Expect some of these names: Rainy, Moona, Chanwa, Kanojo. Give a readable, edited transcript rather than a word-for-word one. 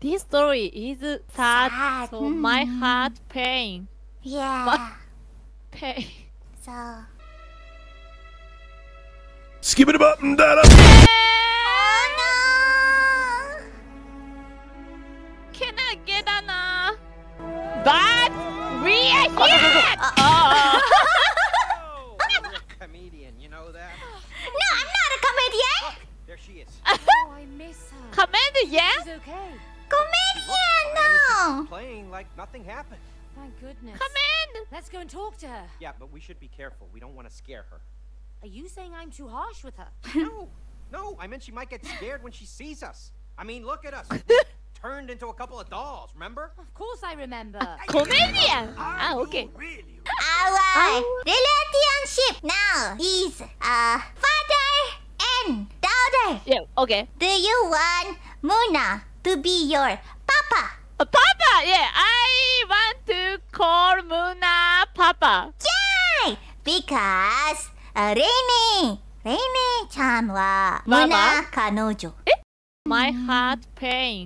This story is sad, so my heart pain. Yeah. But pain. So. Skip it up and down. Oh no! Can I get an But we are here. Oh, you're a comedian, you know that? No, I'm not a comedian. Oh, there she is. Oh, I miss her. Comedian? She's okay. Comedian, no. Playing like nothing happened. Thank goodness. Come in. Let's go and talk to her. Yeah, but we should be careful. We don't want to scare her. Are you saying I'm too harsh with her? No, no. I meant she might get scared when she sees us. I mean, look at us. Turned into a couple of dolls, remember? Of course I remember. Comedian! Ah, okay. Our relationship now is father and daughter. Yeah, okay. Do you want Moona to be your papa? Papa, yeah. I want to call Moona papa. Yay! Because Rainy, Chanwa, Moona, Kanojo. My heart pain.